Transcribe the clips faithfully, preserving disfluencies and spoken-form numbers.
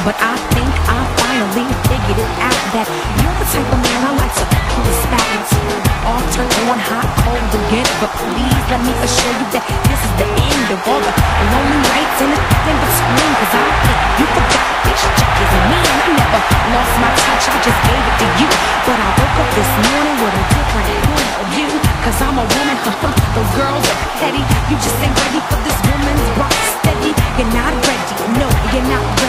But I think I finally figured it out that you're the type of man I like to pull the spats. All turned on hot, cold again. But please let me assure you that this is the end of all the lonely nights and the thing between. Cause I think you forgot, bitch, check is me. And I never lost my touch, I just gave it to you. But I woke up this morning with a different point of view. Cause I'm a woman, those girls are petty. You just ain't ready for this woman's rock steady. You're not ready, no, you're not ready.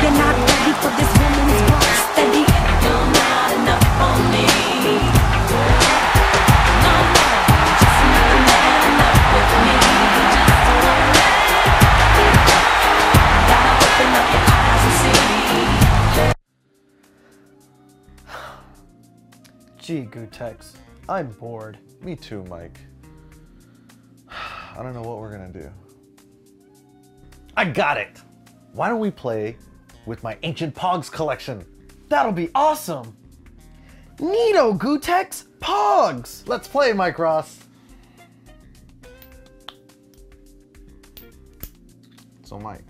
You're not ready for this woman's rock steady. You're not enough for me. No, no, just not man enough with me. Just don't let it go. Gotta open up your eyes and see. Gee, Gootecks, I'm bored. Me too, Mike. I don't know what we're gonna do. I got it! Why don't we play with my ancient Pogs collection? That'll be awesome! Neato, Gootecks! Pogs! Let's play, Mike Ross! So, Mike,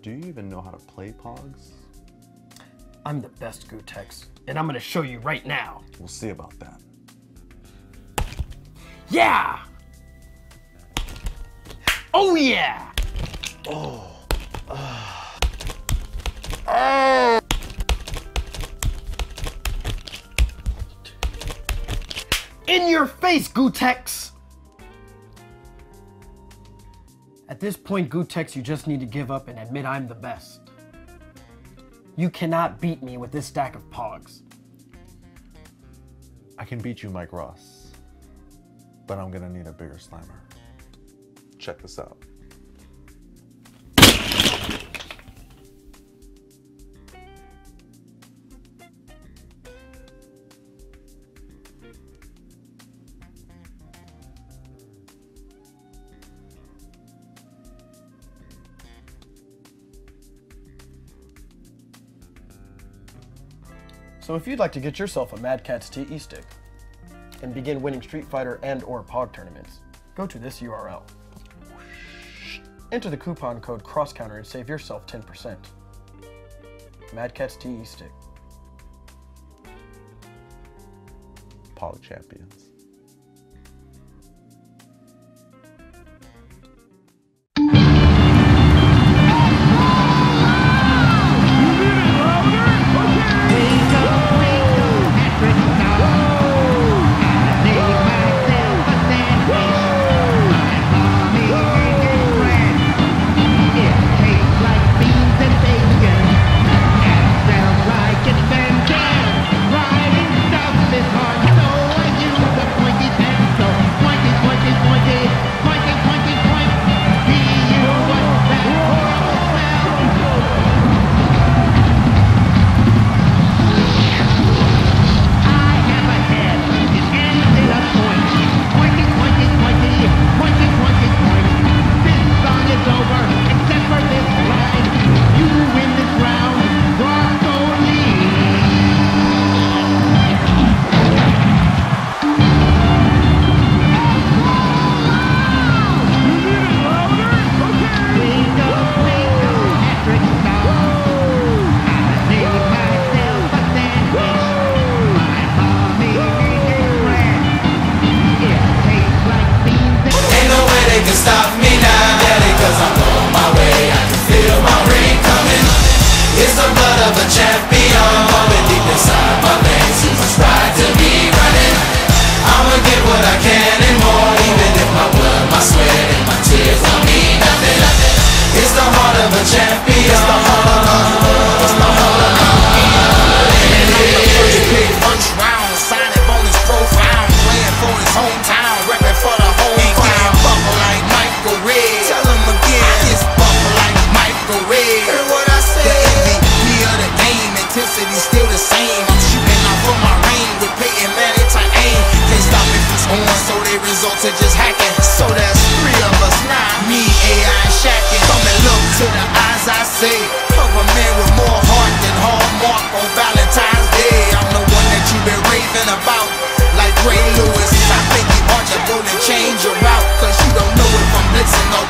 do you even know how to play Pogs? I'm the best, Gootecks, and I'm gonna show you right now. We'll see about that. Yeah! Oh yeah! Oh. Uh. Oh. In your face, Gootecks! At this point, Gootecks, you just need to give up and admit I'm the best. You cannot beat me with this stack of Pogs. I can beat you, Mike Ross. But I'm gonna need a bigger slammer. Check this out. So if you'd like to get yourself a Mad Catz T E stick, and begin winning Street Fighter and or Pog tournaments, go to this U R L. Enter the coupon code CROSSCOUNTER and save yourself ten percent. Mad Catz T E stick. Pog champions.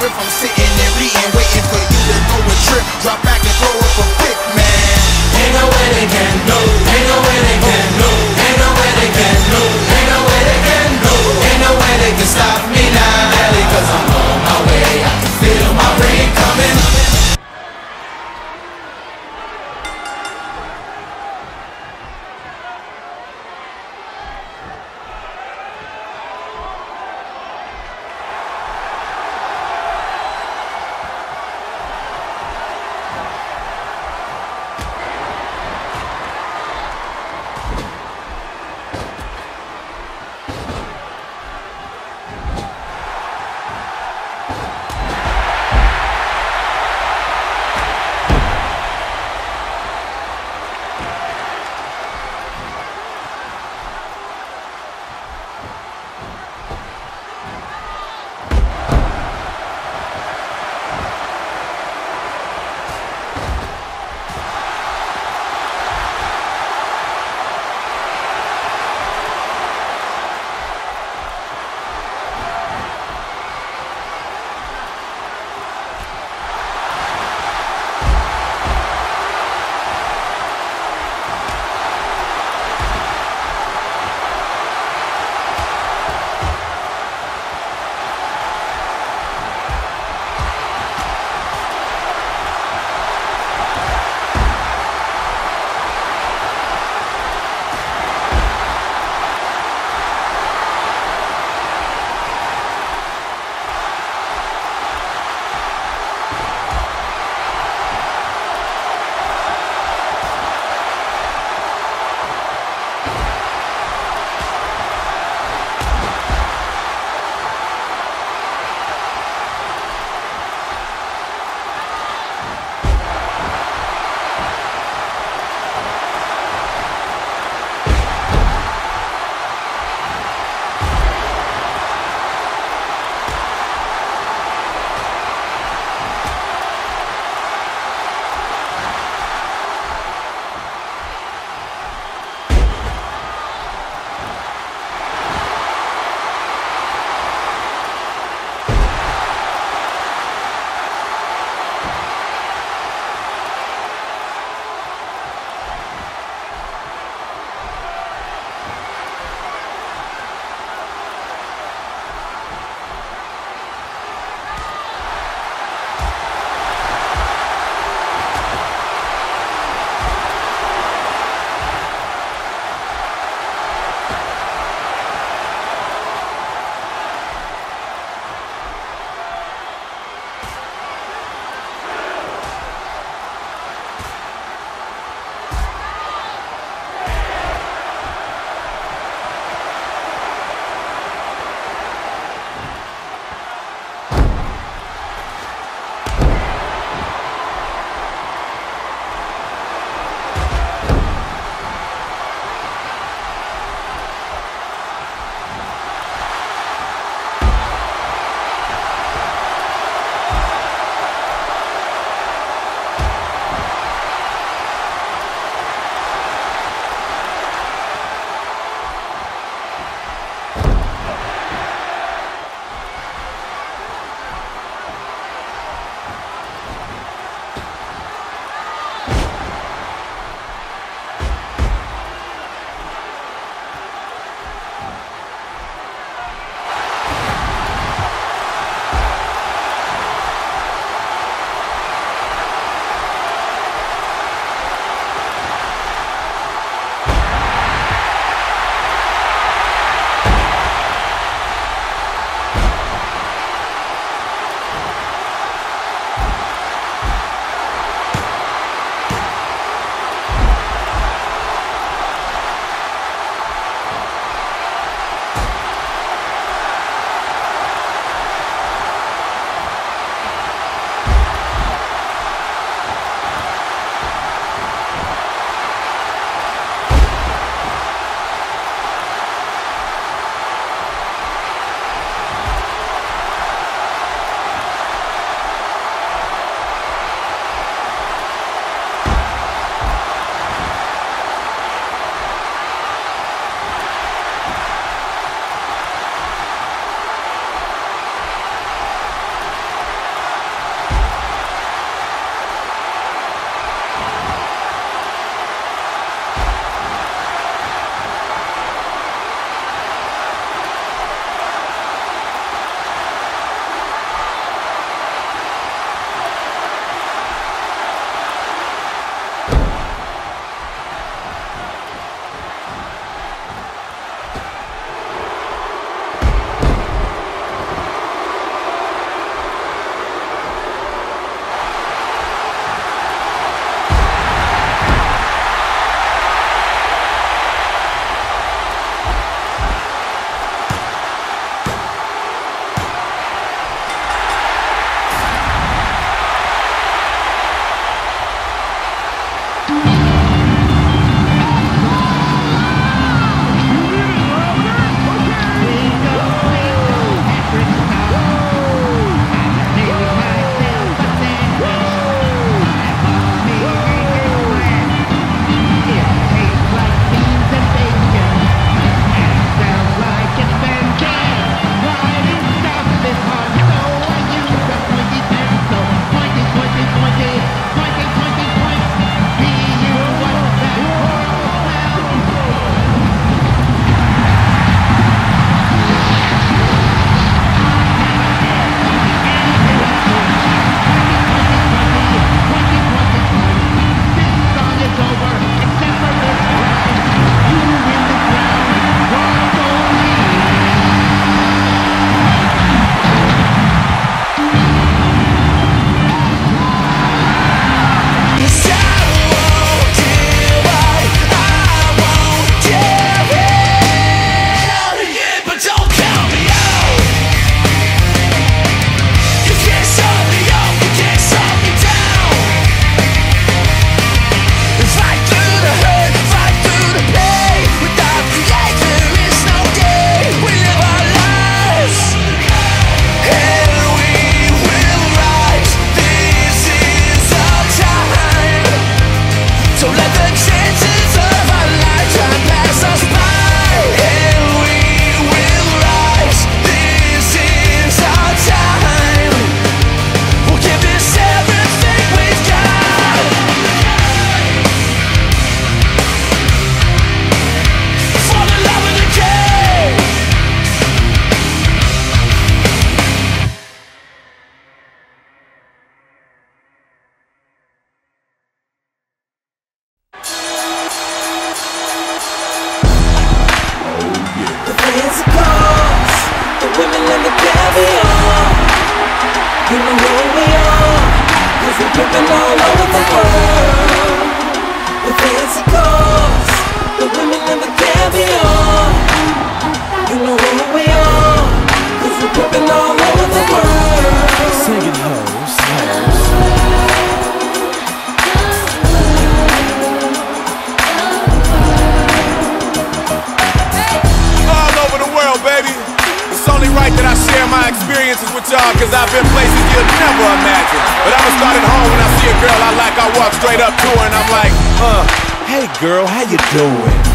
If I'm sitting and reading, waiting for you to go and trip, drop back and throw we are. You know who we are. Cause we're pimping all over the world. With fancy cars, the women in the caviar. You know who we are. Cause we're pimping all over the world. Singing hoes, hoes. Right that I share my experiences with y'all, cause I've been places you'll never imagine. But I'ma start at home. When I see a girl I like, I walk straight up to her and I'm like, uh, hey girl, how you doing?